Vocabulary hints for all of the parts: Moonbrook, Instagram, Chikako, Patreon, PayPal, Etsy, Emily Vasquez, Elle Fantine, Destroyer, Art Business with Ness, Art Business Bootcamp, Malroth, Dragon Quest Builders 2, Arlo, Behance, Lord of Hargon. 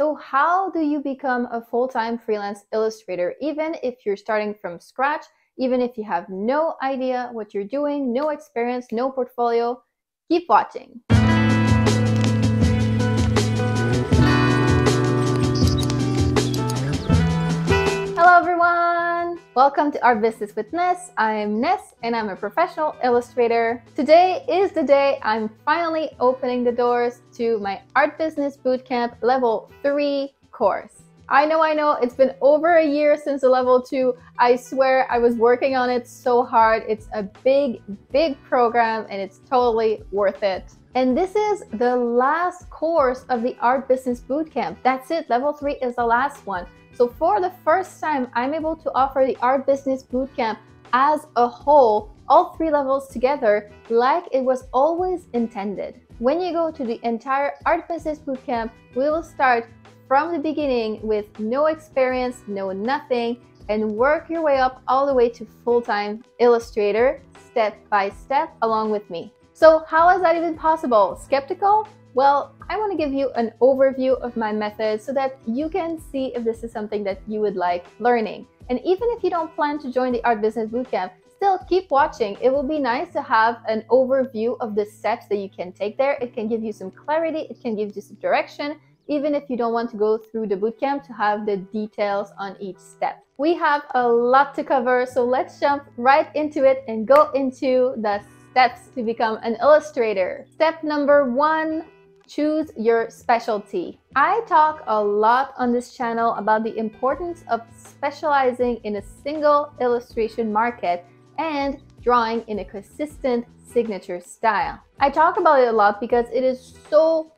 So how do you become a full-time freelance illustrator, even if you're starting from scratch, even if you have no idea what you're doing, no experience, no portfolio? Keep watching. Hello everyone! Welcome to Art Business with Ness. I'm Ness and I'm a professional illustrator. Today is the day I'm finally opening the doors to my Art Business Bootcamp Level 3 course. I know, it's been over a year since the Level 2. I swear I was working on it so hard. It's a big, big program and it's totally worth it. And this is the last course of the Art Business Bootcamp. That's it, Level 3 is the last one. So for the first time, I'm able to offer the Art Business Bootcamp as a whole, all 3 levels together, like it was always intended. When you go to the entire Art Business Bootcamp, we will start from the beginning with no experience, no nothing, and work your way up all the way to full-time illustrator, step by step, along with me. So how is that even possible? Skeptical? Well, I want to give you an overview of my method so that you can see if this is something that you would like learning. And even if you don't plan to join the Art Business Bootcamp, still keep watching. It will be nice to have an overview of the steps that you can take there. It can give you some clarity, it can give you some direction, even if you don't want to go through the bootcamp to have the details on each step. We have a lot to cover, so let's jump right into it and go into the steps to become an illustrator. Step number 1, choose your specialty. I talk a lot on this channel about the importance of specializing in a single illustration market and drawing in a consistent signature style. I talk about it a lot because it is so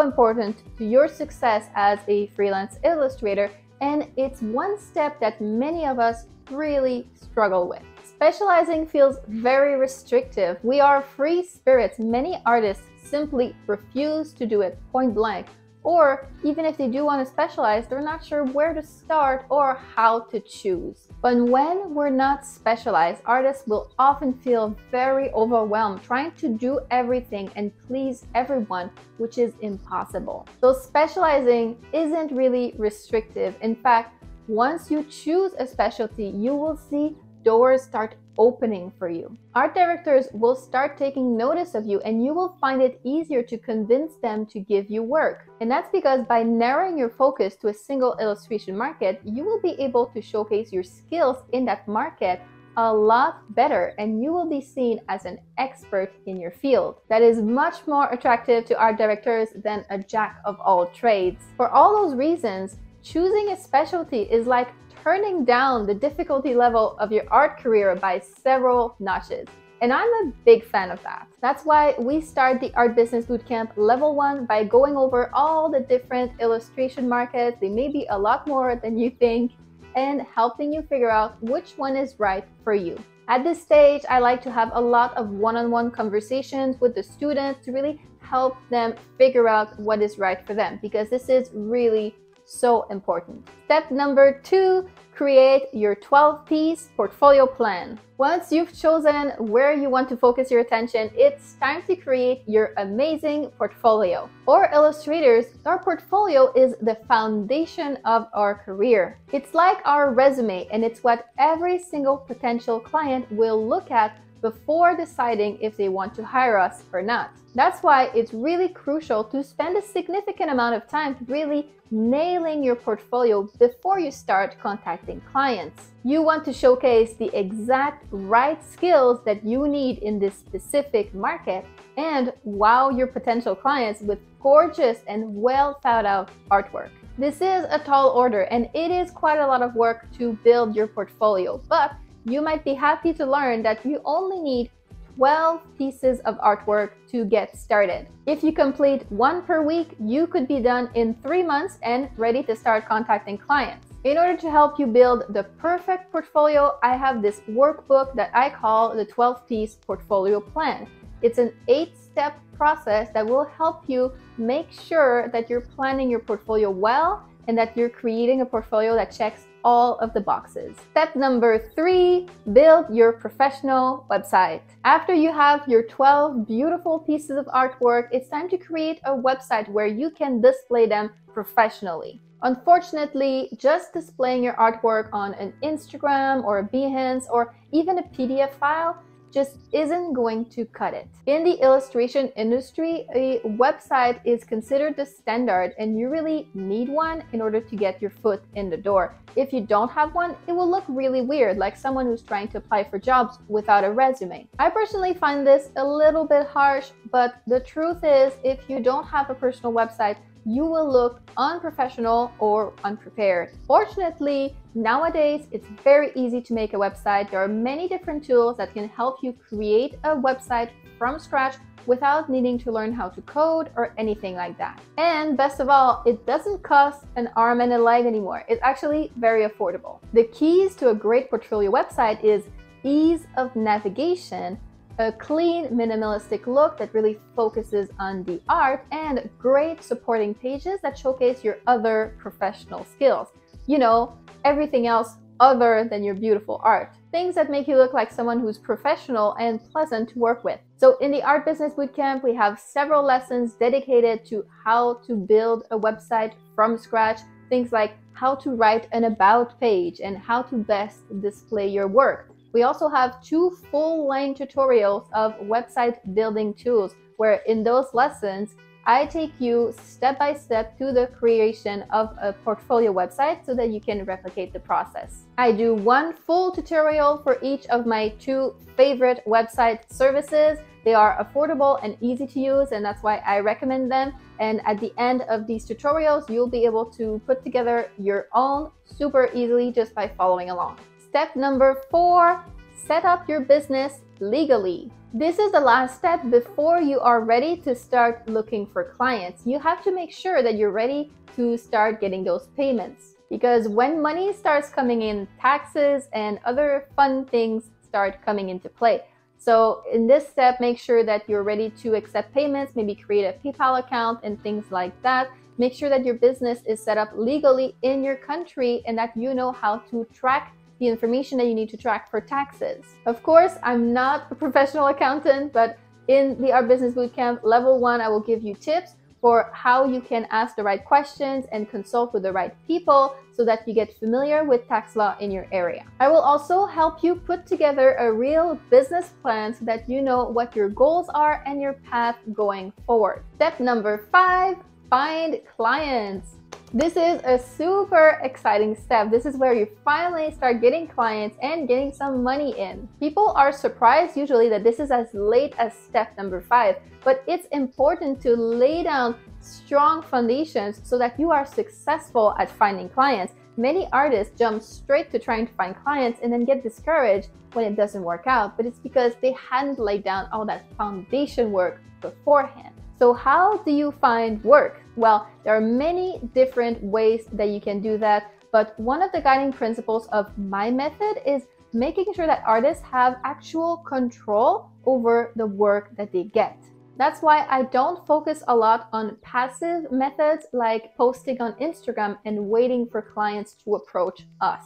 important to your success as a freelance illustrator, and it's one step that many of us really struggle with. Specializing feels very restrictive. We are free spirits. Many artists simply refuse to do it point blank, or even if they do want to specialize, they're not sure where to start or how to choose. But when we're not specialized, artists will often feel very overwhelmed trying to do everything and please everyone, which is impossible. So specializing isn't really restrictive. In fact, once you choose a specialty, you will see doors start opening for you. Art directors will start taking notice of you and you will find it easier to convince them to give you work. And that's because by narrowing your focus to a single illustration market, you will be able to showcase your skills in that market a lot better and you will be seen as an expert in your field. That is much more attractive to art directors than a jack of all trades. For all those reasons, choosing a specialty is like turning down the difficulty level of your art career by several notches. And I'm a big fan of that. That's why we start the Art Business Bootcamp Level 1 by going over all the different illustration markets. They may be a lot more than you think, and helping you figure out which one is right for you. At this stage, I like to have a lot of one-on-one conversations with the students to really help them figure out what is right for them, because this is really so important. Step number 2, create your 12-piece portfolio plan. Once you've chosen where you want to focus your attention, it's time to create your amazing portfolio. For illustrators, our portfolio is the foundation of our career. It's like our resume, and it's what every single potential client will look at before deciding if they want to hire us or not. That's why it's really crucial to spend a significant amount of time really nailing your portfolio before you start contacting clients. You want to showcase the exact right skills that you need in this specific market and wow your potential clients with gorgeous and well thought out artwork. This is a tall order and it is quite a lot of work to build your portfolio, but you might be happy to learn that you only need 12 pieces of artwork to get started. If you complete 1 per week, you could be done in 3 months and ready to start contacting clients. In order to help you build the perfect portfolio, I have this workbook that I call the 12-piece portfolio plan. It's an 8-step process that will help you make sure that you're planning your portfolio well and that you're creating a portfolio that checks all of the boxes. Step number 3, build your professional website. After you have your 12 beautiful pieces of artwork, it's time to create a website where you can display them professionally. Unfortunately, just displaying your artwork on an Instagram or a Behance or even a PDF file just isn't going to cut it. In the illustration industry, a website is considered the standard, and you really need one in order to get your foot in the door. If you don't have one, it will look really weird, like someone who's trying to apply for jobs without a resume. I personally find this a little bit harsh, but the truth is, if you don't have a personal website, you will look unprofessional or unprepared. Fortunately, nowadays, it's very easy to make a website. There are many different tools that can help you create a website from scratch without needing to learn how to code or anything like that. And best of all, it doesn't cost an arm and a leg anymore. It's actually very affordable. The keys to a great portfolio website is ease of navigation, a clean, minimalistic look that really focuses on the art, and great supporting pages that showcase your other professional skills. You know, everything else other than your beautiful art. Things that make you look like someone who's professional and pleasant to work with. So in the Art Business Bootcamp, we have several lessons dedicated to how to build a website from scratch. Things like how to write an about page and how to best display your work. We also have 2 full-length tutorials of website building tools, where in those lessons, I take you step by step to the creation of a portfolio website so that you can replicate the process. I do 1 full tutorial for each of my 2 favorite website services. They are affordable and easy to use, and that's why I recommend them. And at the end of these tutorials, you'll be able to put together your own super easily just by following along. Step number 4, set up your business legally. This is the last step before you are ready to start looking for clients. You have to make sure that you're ready to start getting those payments, because when money starts coming in, taxes and other fun things start coming into play. So in this step, make sure that you're ready to accept payments, maybe create a PayPal account and things like that. Make sure that your business is set up legally in your country and that you know how to track the information that you need to track for taxes. Of course, I'm not a professional accountant, but in the Art Business Bootcamp Level 1, I will give you tips for how you can ask the right questions and consult with the right people so that you get familiar with tax law in your area. I will also help you put together a real business plan so that you know what your goals are and your path going forward. Step number 5, find clients. This is a super exciting step. This is where you finally start getting clients and getting some money in. People are surprised usually that this is as late as step number 5, but it's important to lay down strong foundations so that you are successful at finding clients. Many artists jump straight to trying to find clients and then get discouraged when it doesn't work out, but it's because they hadn't laid down all that foundation work beforehand. So how do you find work? Well, there are many different ways that you can do that, but one of the guiding principles of my method is making sure that artists have actual control over the work that they get. That's why I don't focus a lot on passive methods like posting on Instagram and waiting for clients to approach us.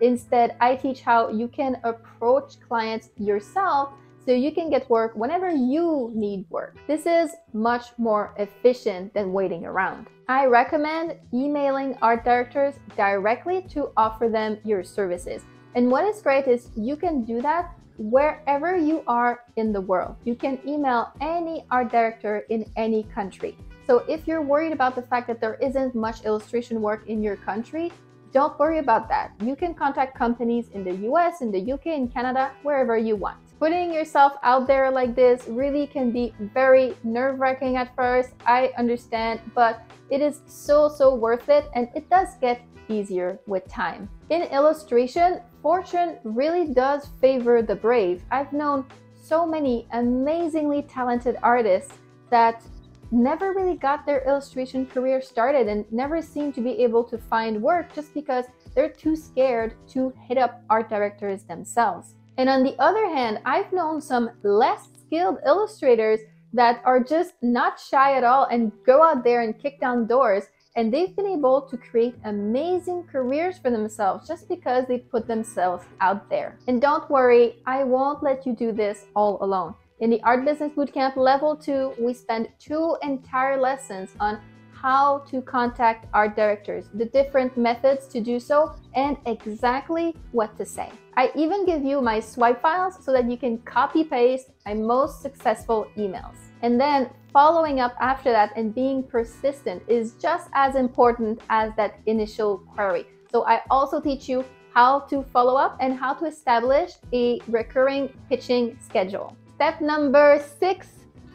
Instead, I teach how you can approach clients yourself so you can get work whenever you need work. This is much more efficient than waiting around. I recommend emailing art directors directly to offer them your services. And what is great is you can do that wherever you are in the world. You can email any art director in any country. So if you're worried about the fact that there isn't much illustration work in your country, don't worry about that. You can contact companies in the US, in the UK, in Canada, wherever you want. Putting yourself out there like this really can be very nerve-wracking at first, I understand, but it is so worth it, and it does get easier with time. In illustration, fortune really does favor the brave. I've known so many amazingly talented artists that never really got their illustration career started and never seemed to be able to find work just because they're too scared to hit up art directors themselves. And on the other hand, I've known some less skilled illustrators that are just not shy at all and go out there and kick down doors And they've been able to create amazing careers for themselves just because they put themselves out there. And don't worry, I won't let you do this all alone. In the Art Business Bootcamp Level 2, we spend 2 entire lessons on how to contact art directors, the different methods to do so, and exactly what to say. I even give you my swipe files so that you can copy paste my most successful emails. And then following up after that and being persistent is just as important as that initial query. So I also teach you how to follow up and how to establish a recurring pitching schedule. Step number 6,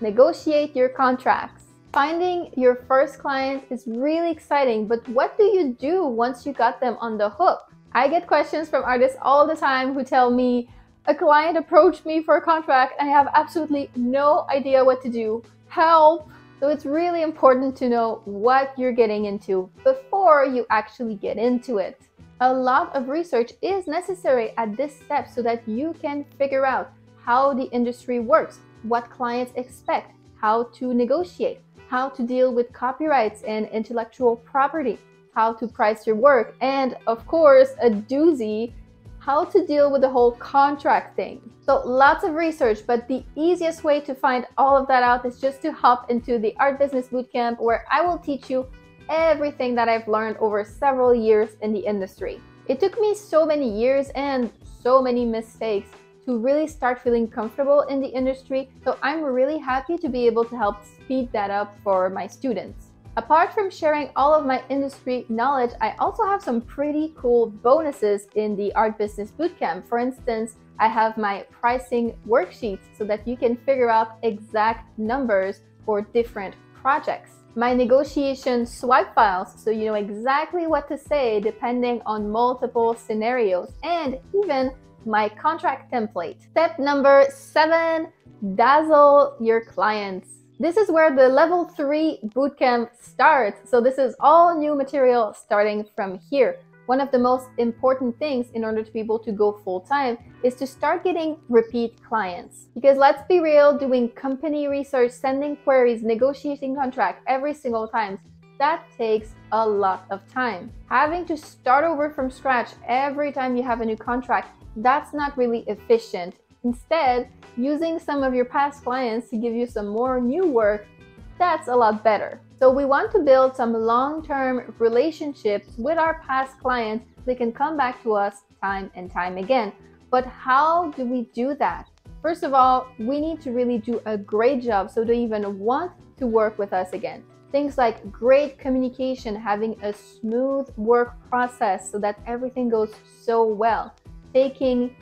negotiate your contracts. Finding your first client is really exciting, but what do you do once you got them on the hook? I get questions from artists all the time who tell me, a client approached me for a contract and I have absolutely no idea what to do. Help! So it's really important to know what you're getting into before you actually get into it. A lot of research is necessary at this step so that you can figure out how the industry works, what clients expect, how to negotiate, how to deal with copyrights and intellectual property, how to price your work, and of course, a doozy, how to deal with the whole contract thing. So lots of research, but the easiest way to find all of that out is just to hop into the Art Business Bootcamp, where I will teach you everything that I've learned over several years in the industry. It took me so many years and so many mistakes to really start feeling comfortable in the industry, so I'm really happy to be able to help speed that up for my students. Apart from sharing all of my industry knowledge, I also have some pretty cool bonuses in the Art Business Bootcamp. For instance, I have my pricing worksheets so that you can figure out exact numbers for different projects. My negotiation swipe files, so you know exactly what to say depending on multiple scenarios, and even my contract template. Step number 7, dazzle your clients. This is where the level 3 bootcamp starts. So this is all new material starting from here. One of the most important things in order to be able to go full-time is to start getting repeat clients. Because let's be real, doing company research, sending queries, negotiating contract every single time, that takes a lot of time. Having to start over from scratch every time you have a new contract, that's not really efficient. Instead, using some of your past clients to give you some more new work, that's a lot better. So we want to build some long-term relationships with our past clients so they can come back to us time and time again. But how do we do that? First of all, we need to really do a great job so they even want to work with us again. Things like great communication, having a smooth work process so that everything goes so well. Taking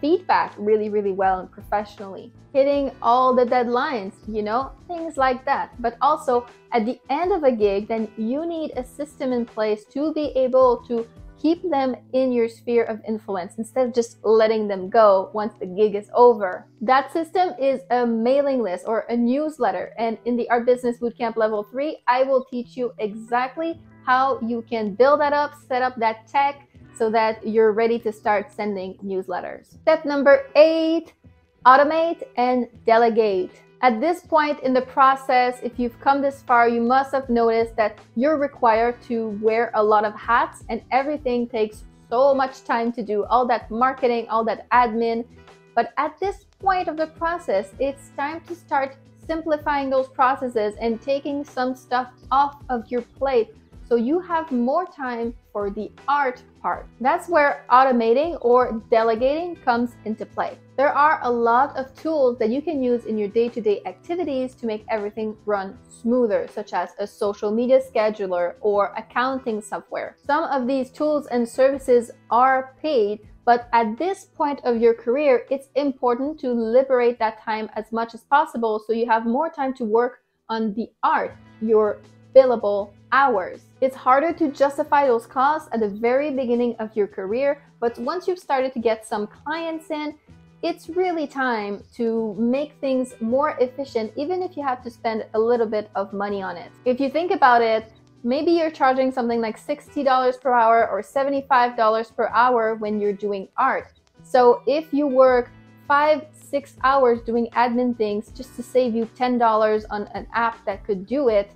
feedback really well and professionally, hitting all the deadlines, you know, things like that. But also at the end of a gig, then you need a system in place to be able to keep them in your sphere of influence instead of just letting them go once the gig is over. That system is a mailing list or a newsletter. And in the Art Business Bootcamp Level 3, I will teach you exactly how you can build that up, set up that tech, so that you're ready to start sending newsletters. Step number 8, automate and delegate. At this point in the process, if you've come this far, you must have noticed that you're required to wear a lot of hats and everything takes so much time to do, all that marketing, all that admin. But at this point of the process, it's time to start simplifying those processes and taking some stuff off of your plate, so you have more time for the art part. That's where automating or delegating comes into play. There are a lot of tools that you can use in your day-to-day activities to make everything run smoother, such as a social media scheduler or accounting software. Some of these tools and services are paid, but at this point of your career, it's important to liberate that time as much as possible so you have more time to work on the art, your billable hours. It's harder to justify those costs at the very beginning of your career, but once you've started to get some clients in, it's really time to make things more efficient, even if you have to spend a little bit of money on it. If you think about it, maybe you're charging something like $60 per hour or $75 per hour when you're doing art. So if you work 5-6 hours doing admin things just to save you $10 on an app that could do it,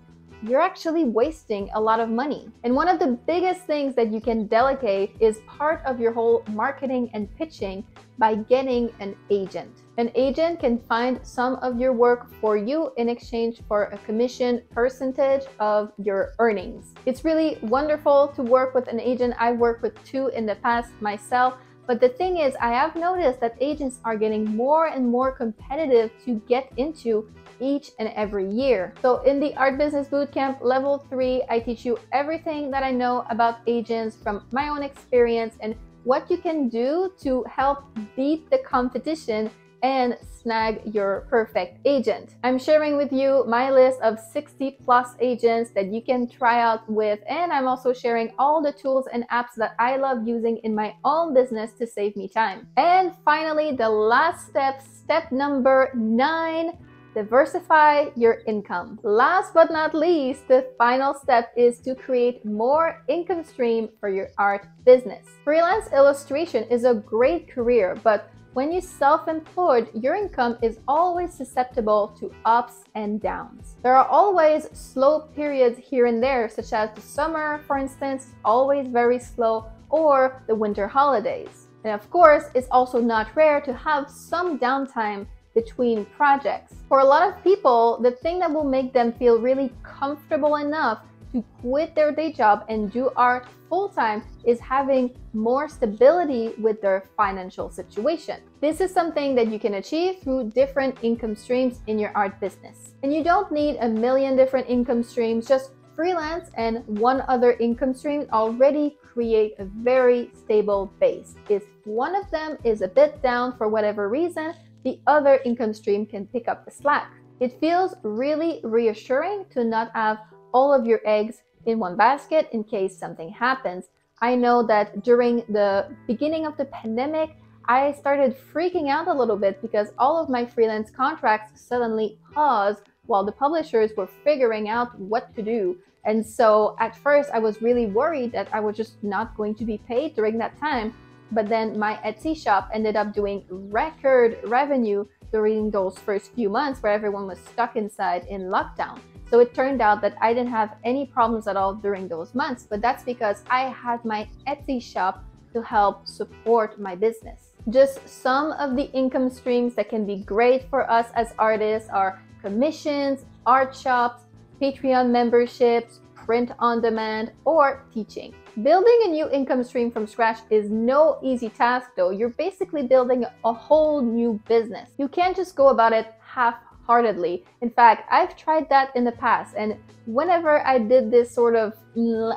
you're actually wasting a lot of money. And one of the biggest things that you can delegate is part of your whole marketing and pitching by getting an agent. An agent can find some of your work for you in exchange for a commission percentage of your earnings. It's really wonderful to work with an agent. I've worked with two in the past myself. But the thing is, I have noticed that agents are getting more and more competitive to get into each and every year. So in the Art Business Bootcamp Level 3, I teach you everything that I know about agents from my own experience and what you can do to help beat the competition and snag your perfect agent. I'm sharing with you my list of 60+ agents that you can try out with, and I'm also sharing all the tools and apps that I love using in my own business to save me time. And finally, the last step, step number 9, diversify your income. Last but not least, the final step is to create more income stream for your art business. Freelance illustration is a great career, but when you're self-employed, your income is always susceptible to ups and downs. There are always slow periods here and there, such as the summer, for instance, always very slow, or the winter holidays. And of course, it's also not rare to have some downtime between projects. For a lot of people, the thing that will make them feel really comfortable enough to quit their day job and do art full-time is having more stability with their financial situation. This is something that you can achieve through different income streams in your art business. And you don't need a million different income streams, just freelance and one other income stream already create a very stable base. If one of them is a bit down for whatever reason, the other income stream can pick up the slack. It feels really reassuring to not have all of your eggs in one basket in case something happens. I know that during the beginning of the pandemic, I started freaking out a little bit because all of my freelance contracts suddenly paused while the publishers were figuring out what to do. And so at first I was really worried that I was just not going to be paid during that time. But then my Etsy shop ended up doing record revenue during those first few months where everyone was stuck inside in lockdown. So it turned out that I didn't have any problems at all during those months, but that's because I had my Etsy shop to help support my business. Just some of the income streams that can be great for us as artists are commissions, art shops, Patreon memberships, print on demand, or teaching. Building a new income stream from scratch is no easy task though. You're basically building a whole new business. You can't just go about it half-heartedly. In fact, I've tried that in the past, and whenever I did this sort of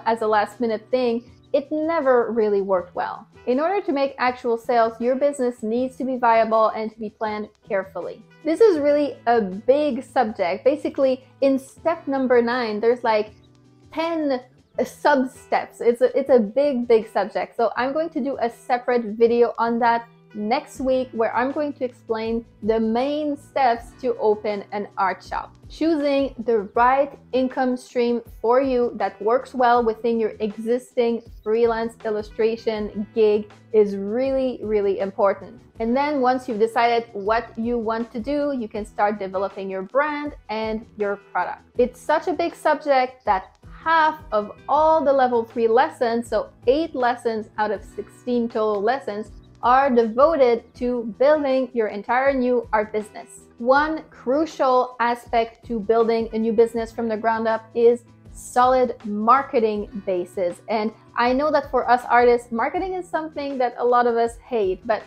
as a last-minute thing, it never really worked well. In order to make actual sales, your business needs to be viable and to be planned carefully. This is really a big subject. Basically, in step number 9, there's like 10 sub-steps. It's a big subject. So I'm going to do a separate video on that next week where I'm going to explain the main steps to open an art shop. Choosing the right income stream for you that works well within your existing freelance illustration gig is really important. And then once you've decided what you want to do, you can start developing your brand and your product. It's such a big subject that half of all the level 3 lessons, so 8 lessons out of 16 total lessons, are devoted to building your entire new art business. One crucial aspect to building a new business from the ground up is solid marketing bases. And I know that for us artists, marketing is something that a lot of us hate, but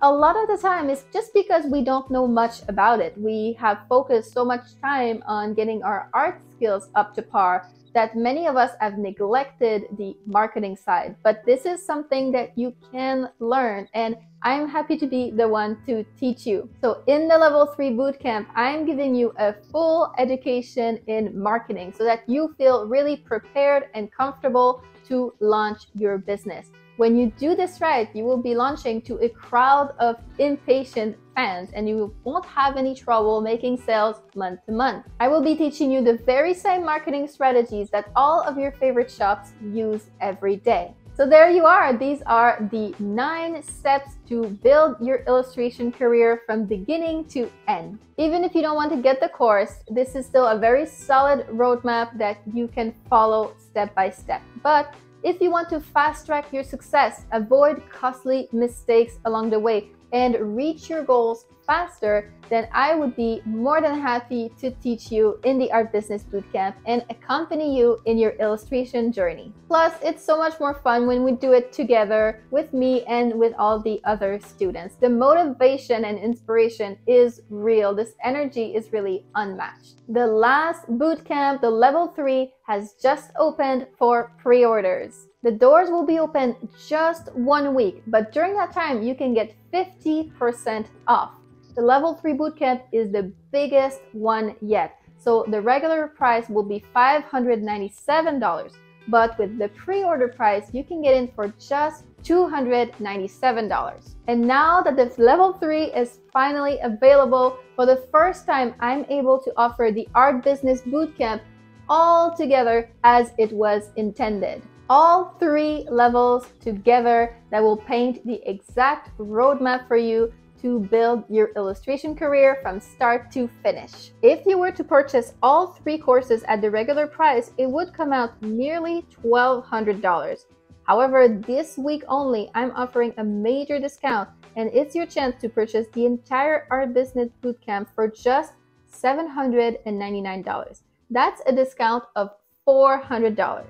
a lot of the time it's just because we don't know much about it. We have focused so much time on getting our art skills up to par that many of us have neglected the marketing side, but this is something that you can learn, and I'm happy to be the one to teach you. So in the level 3 bootcamp, I'm giving you a full education in marketing so that you feel really prepared and comfortable to launch your business. When you do this right, you will be launching to a crowd of impatient fans, and you won't have any trouble making sales month to month. I will be teaching you the very same marketing strategies that all of your favorite shops use every day. So there you are. These are the 9 steps to build your illustration career from beginning to end. Even if you don't want to get the course, this is still a very solid roadmap that you can follow step by step. But if you want to fast track your success, avoid costly mistakes along the way, and reach your goals faster, then I would be more than happy to teach you in the Art Business Bootcamp and accompany you in your illustration journey. Plus, it's so much more fun when we do it together with me and with all the other students. The motivation and inspiration is real. This energy is really unmatched. The last bootcamp, the level 3, has just opened for pre-orders. The doors will be open just 1 week, but during that time, you can get 50% off. The level 3 bootcamp is the biggest one yet. So the regular price will be $597, but with the pre-order price, you can get in for just $297. And now that this level 3 is finally available, for the first time, I'm able to offer the Art Business Bootcamp all together as it was intended. All 3 levels together that will paint the exact roadmap for you to build your illustration career from start to finish. If you were to purchase all 3 courses at the regular price, it would come out nearly $1,200. However, this week only, I'm offering a major discount, and it's your chance to purchase the entire Art Business Bootcamp for just $799. That's a discount of $400.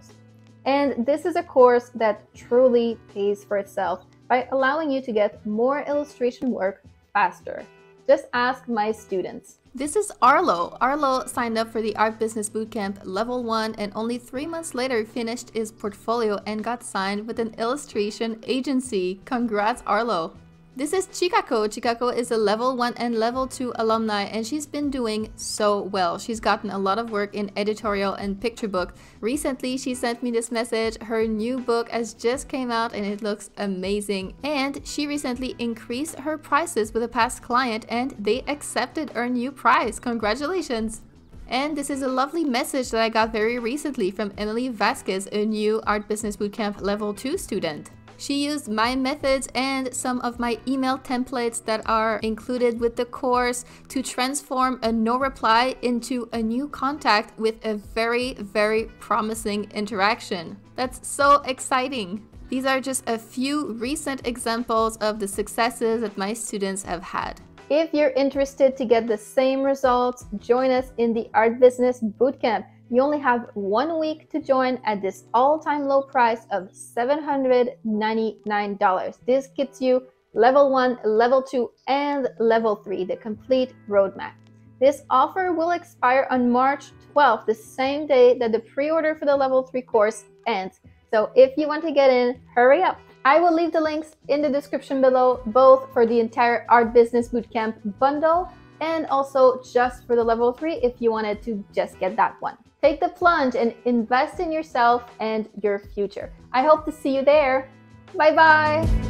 And this is a course that truly pays for itself by allowing you to get more illustration work faster. Just ask my students. This is Arlo. Arlo signed up for the Art Business Bootcamp level 1 and only 3 months later finished his portfolio and got signed with an illustration agency. Congrats, Arlo. This is Chikako. Chikako is a level 1 and level 2 alumni, and she's been doing so well. She's gotten a lot of work in editorial and picture book. Recently, she sent me this message. Her new book has just came out and it looks amazing. And she recently increased her prices with a past client and they accepted her new price. Congratulations! And this is a lovely message that I got very recently from Emily Vasquez, a new Art Business Bootcamp level 2 student. She used my methods and some of my email templates that are included with the course to transform a no reply into a new contact with a very, very promising interaction. That's so exciting. These are just a few recent examples of the successes that my students have had. If you're interested to get the same results, join us in the Art Business Bootcamp. You only have 1 week to join at this all-time low price of $799. This gets you level 1, level 2, and level 3, the complete roadmap. This offer will expire on March 12th, the same day that the pre-order for the level 3 course ends. So if you want to get in, hurry up. I will leave the links in the description below, both for the entire Art Business Bootcamp bundle and also just for the level 3 if you wanted to just get that one. Take the plunge and invest in yourself and your future. I hope to see you there. Bye-bye.